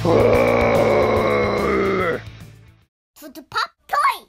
For the pop toy.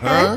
Huh?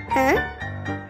Hey! Huh?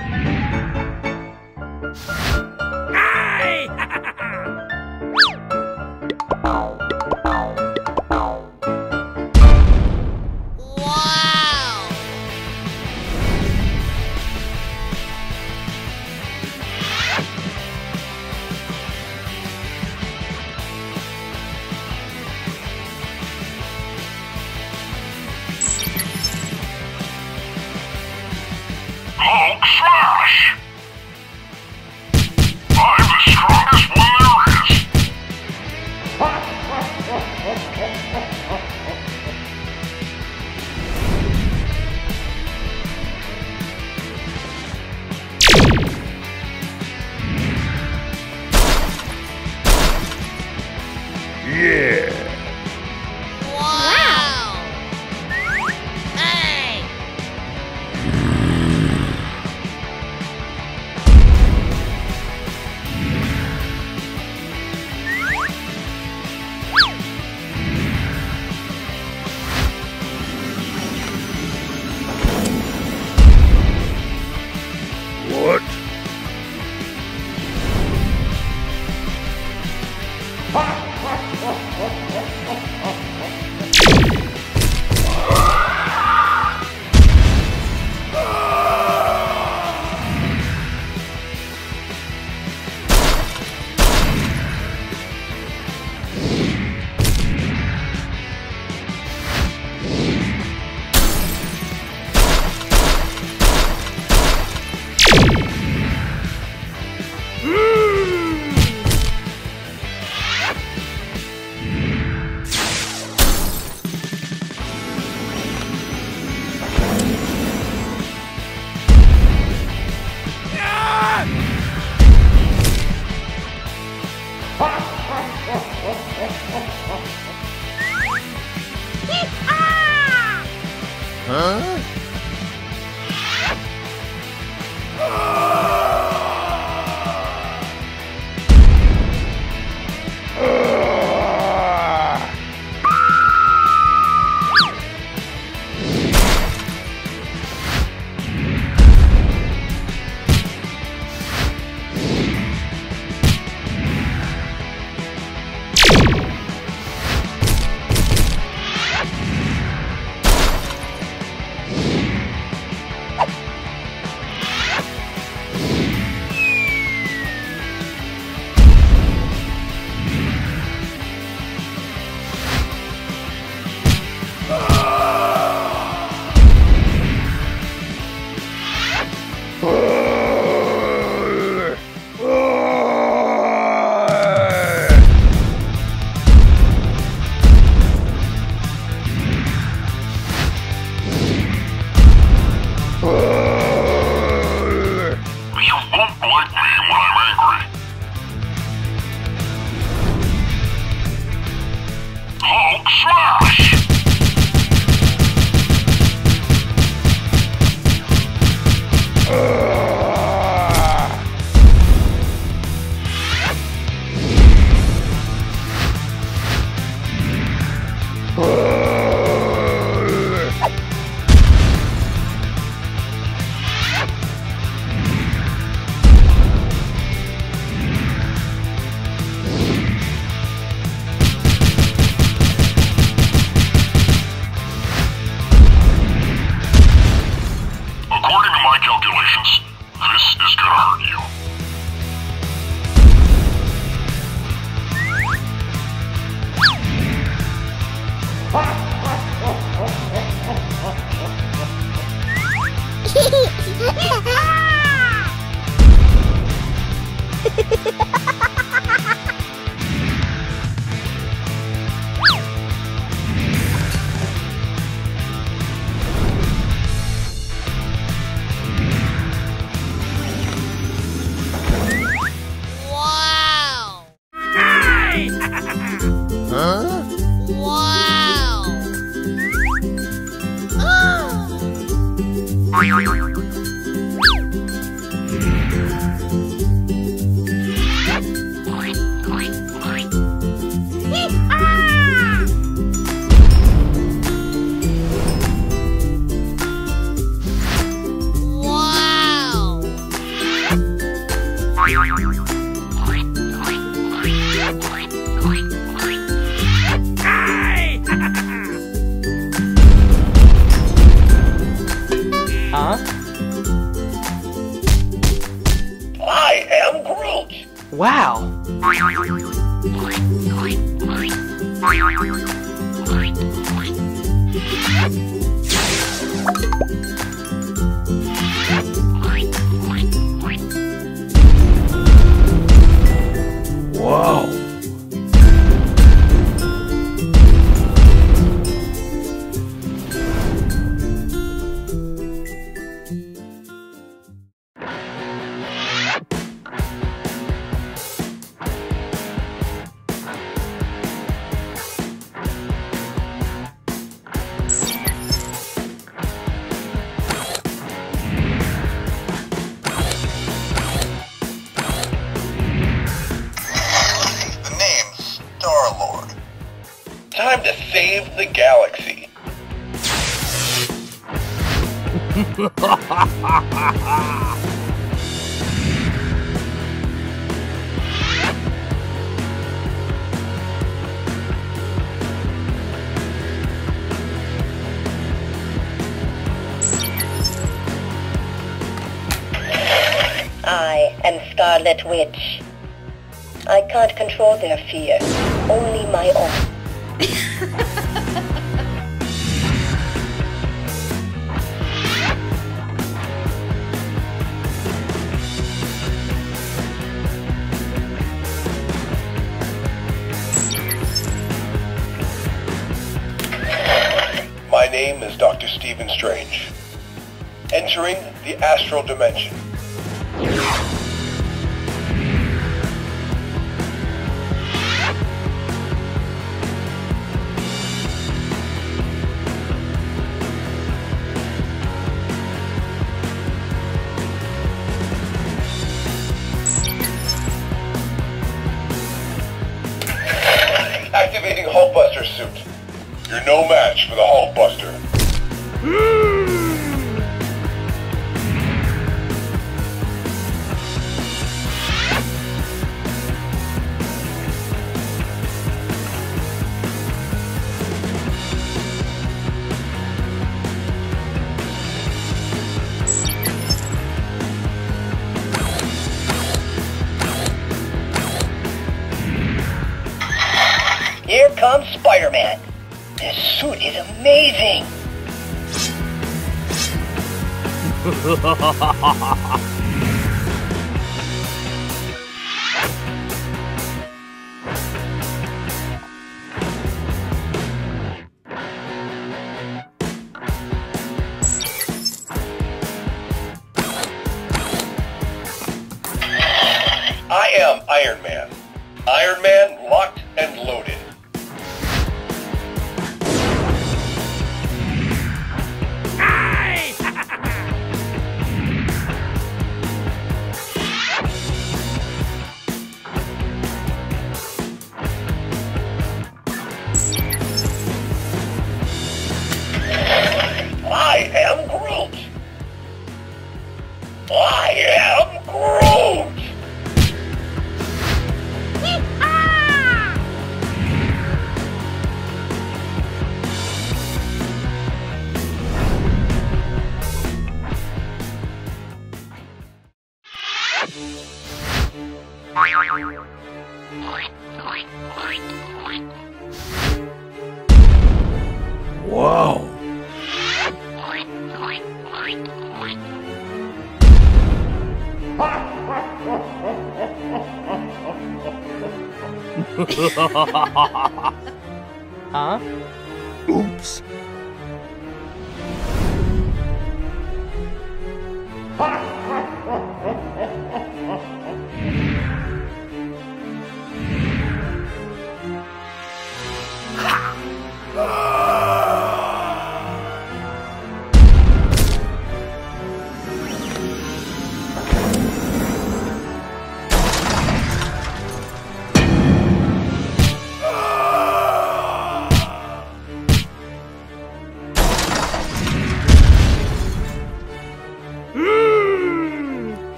Huh? I am Scarlet Witch. I can't control their fear, only my own. My name is Dr. Stephen Strange, entering the astral dimension. Activating Hulkbuster suit. You're no match for the Hulkbuster. Here comes Spider-Man. This suit is amazing! I am Iron Man. Iron Man locked and loaded. Huh? Oops.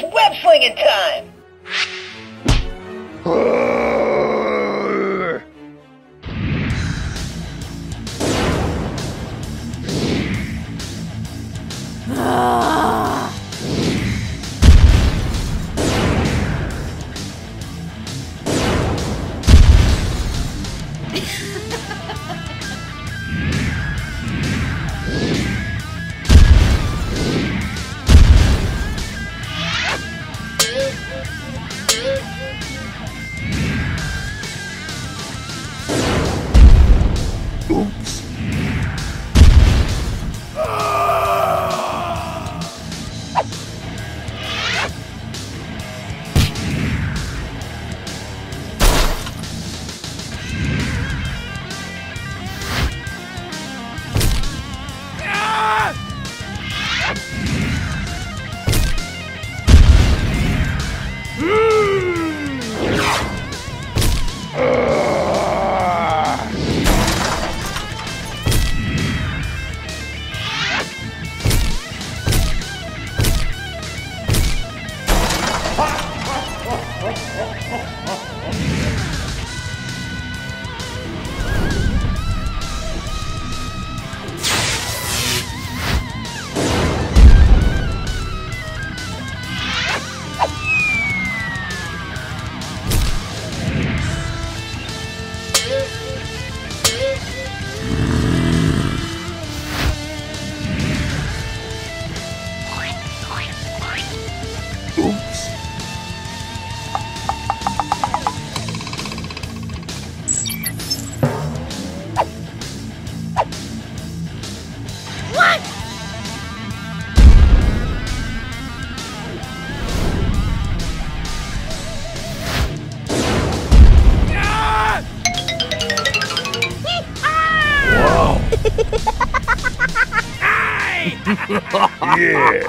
It's web slinging time! Yeah!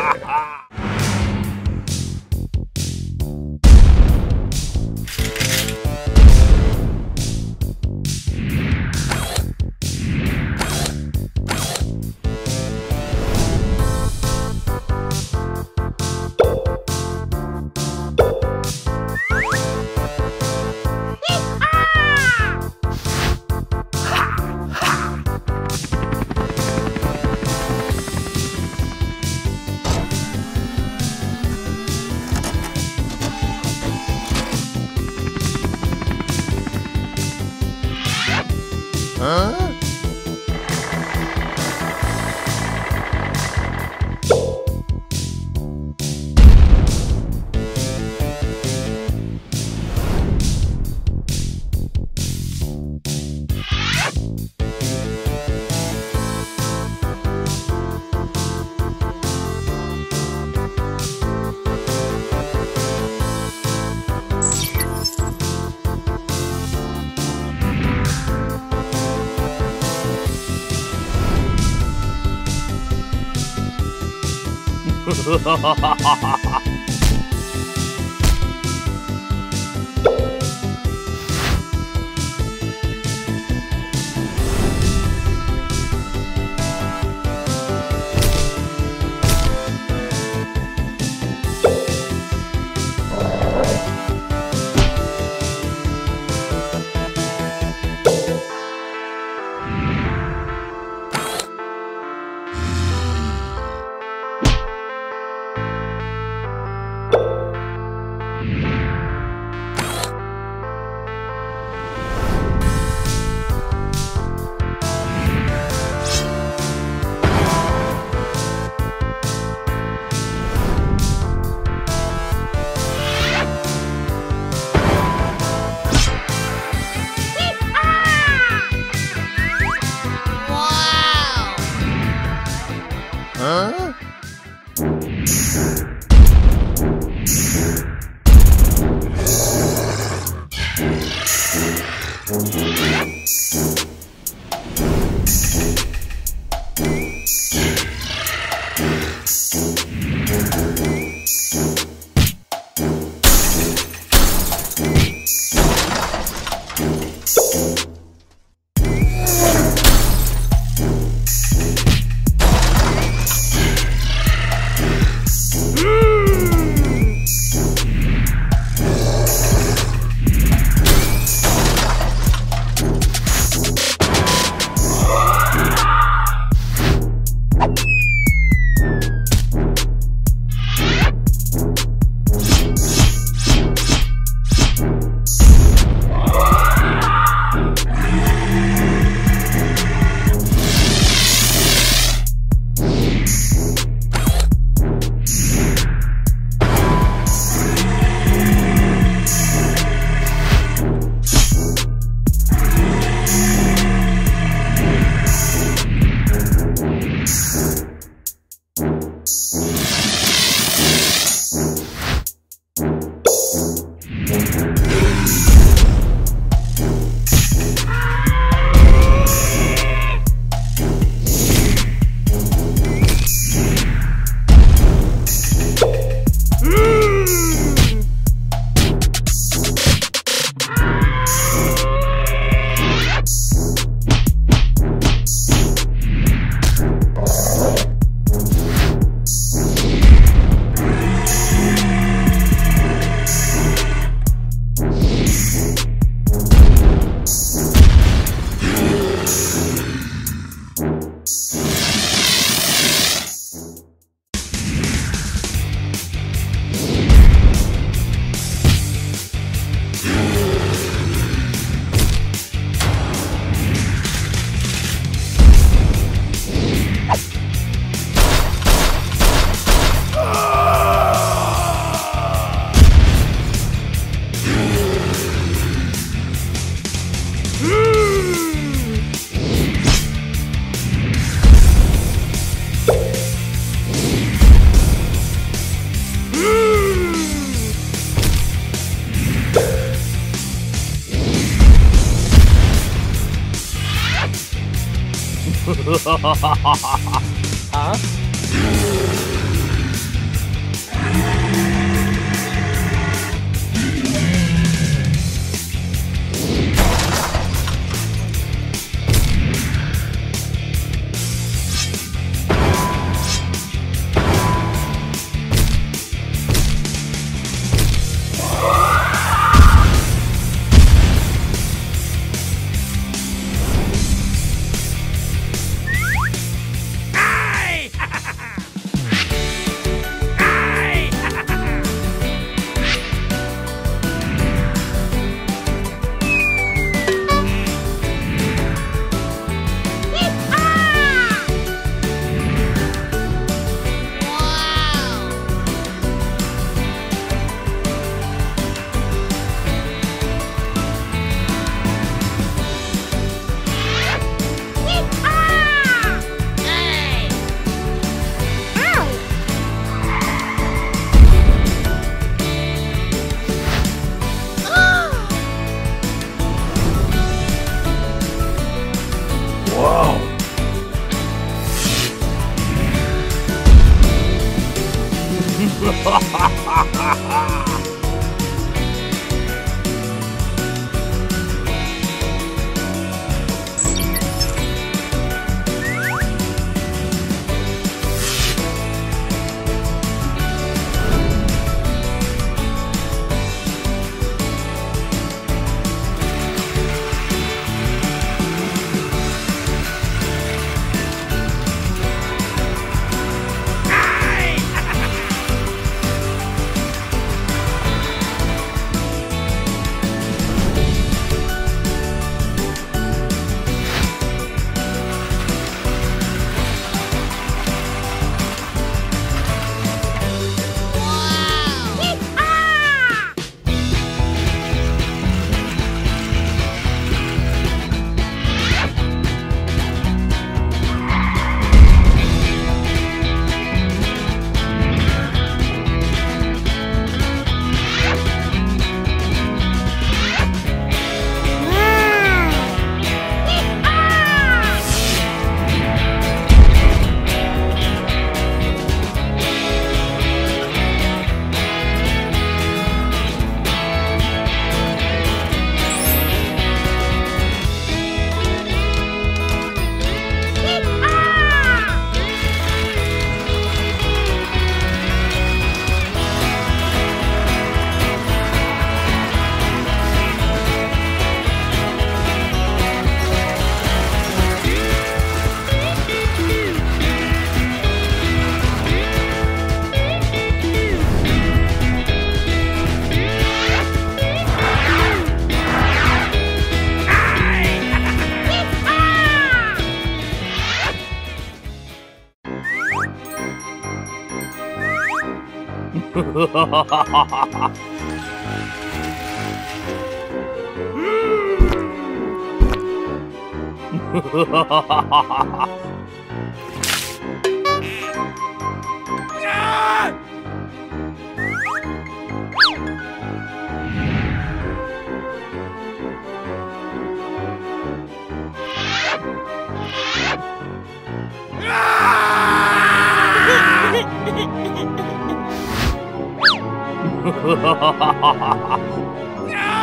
Ha ha ha ha ha! Huh? Ha ha ha ha ha ha! Ha ha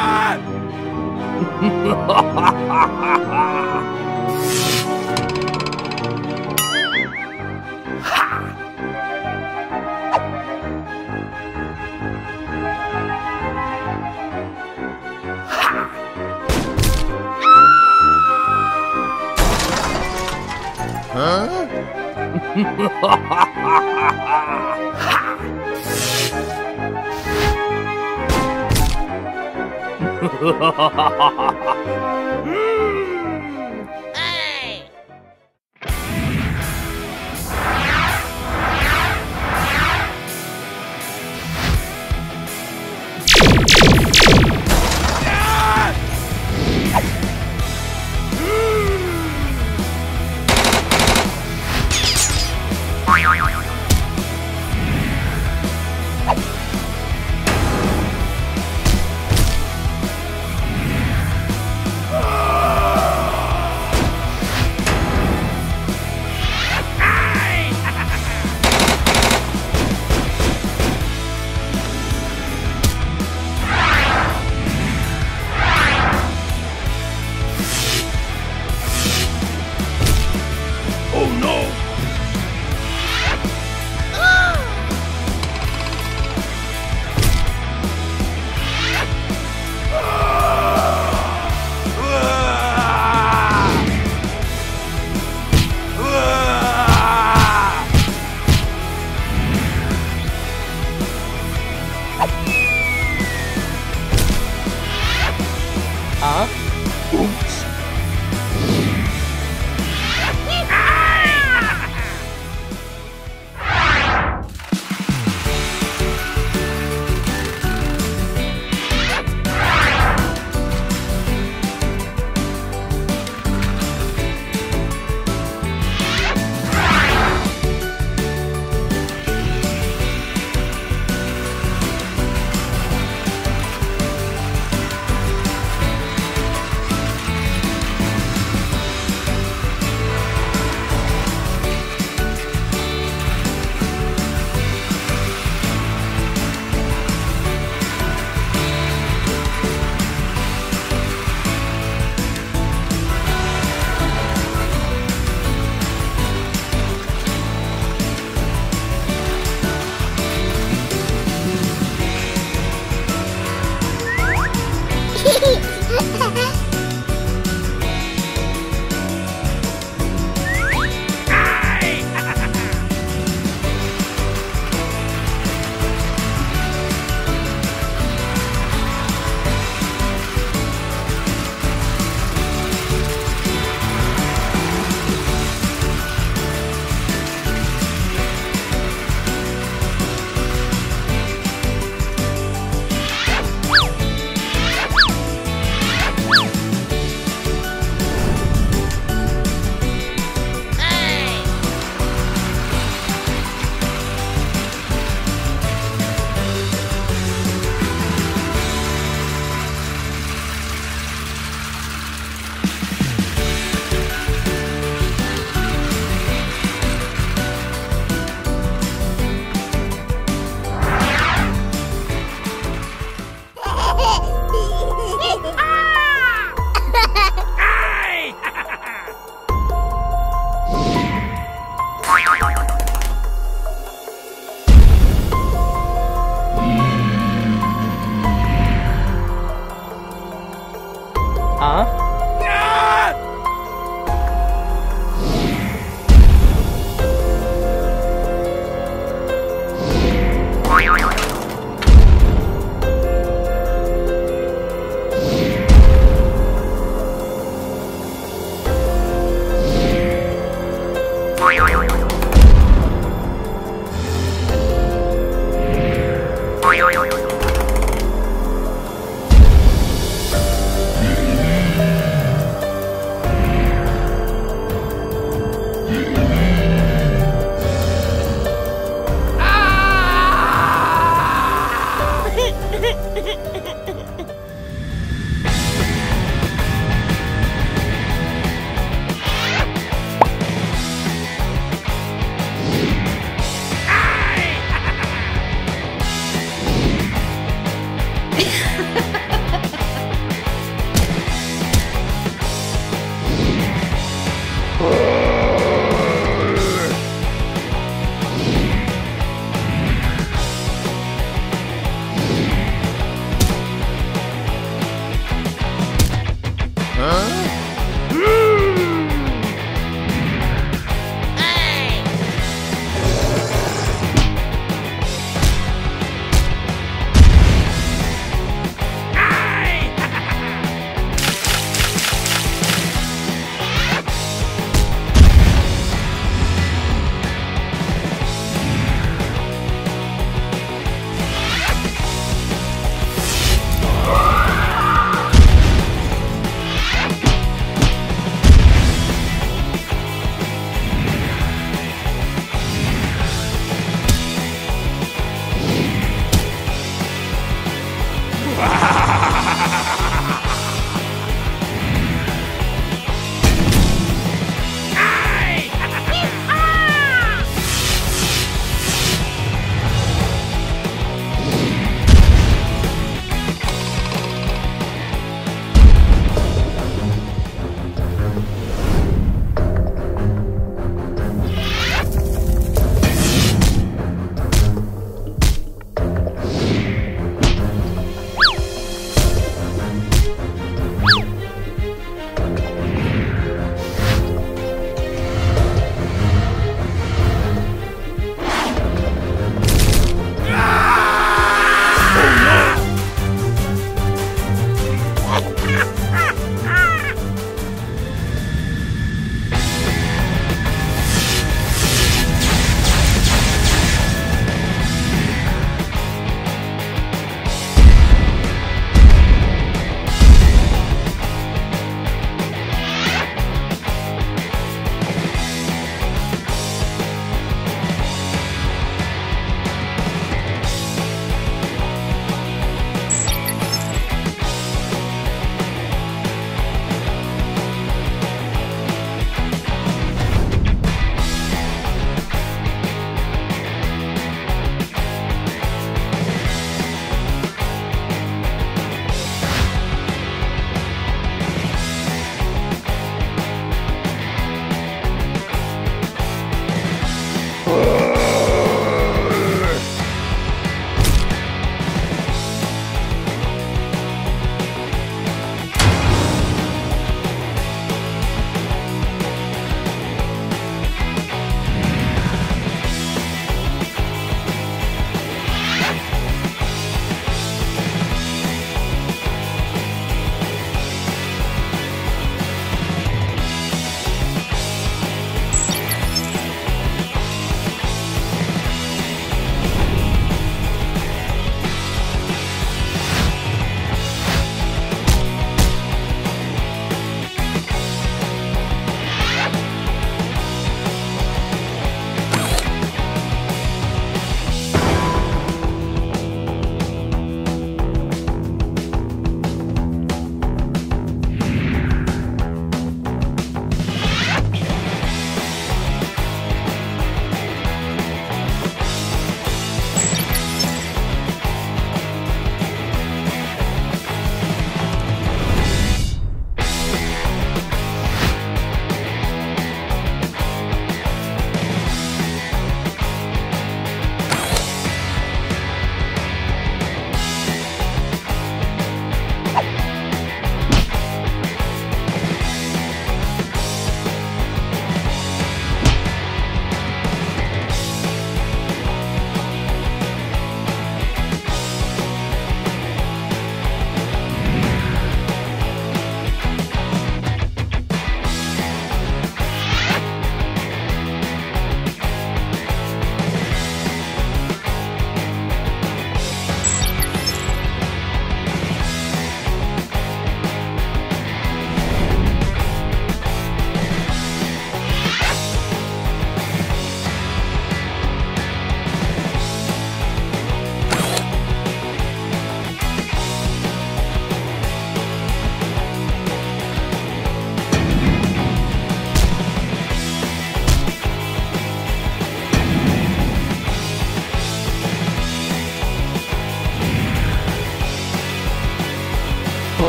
ha ha ha ha!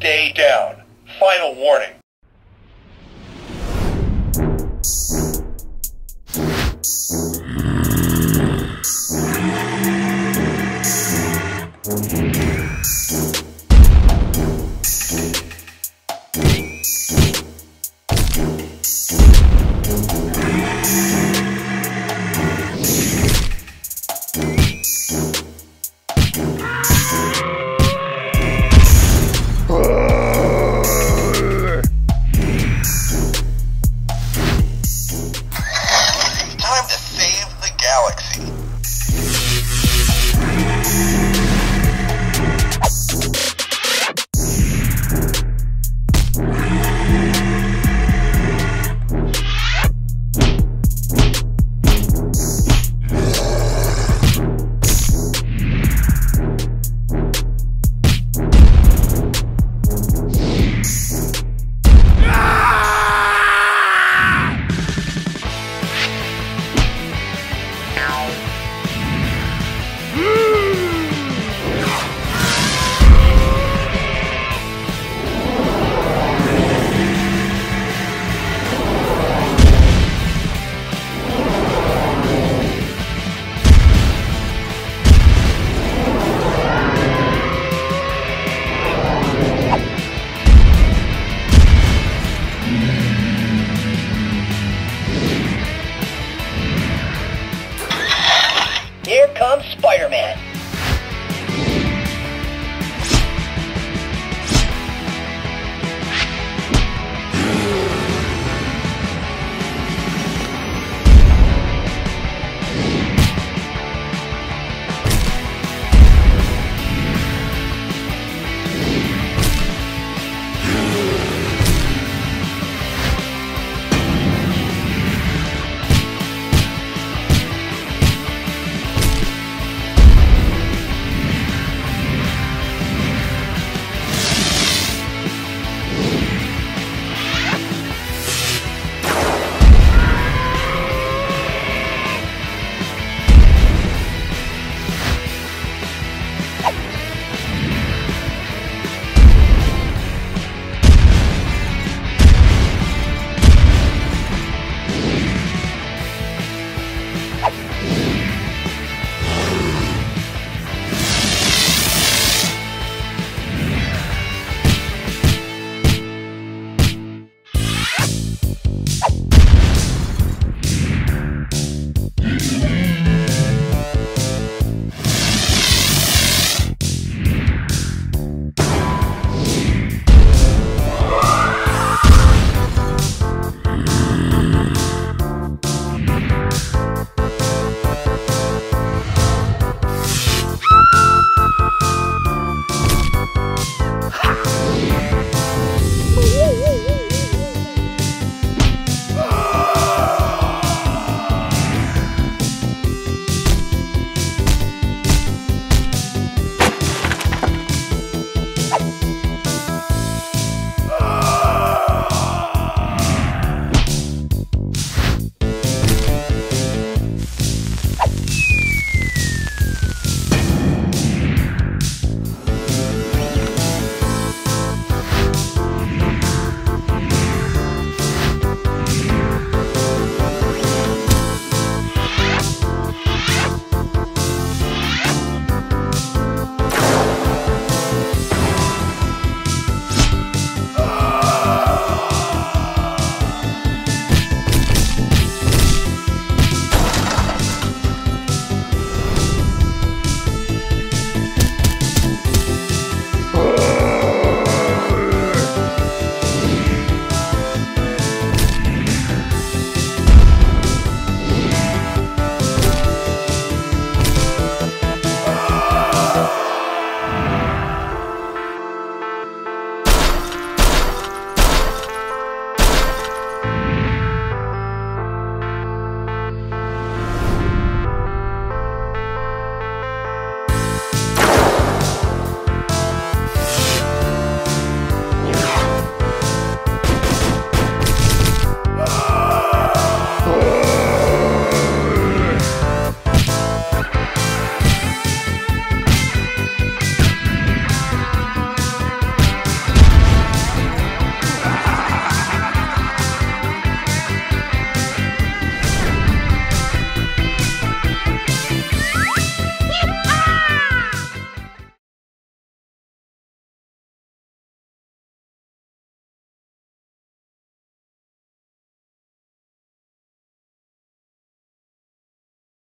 Stay down. Final warning.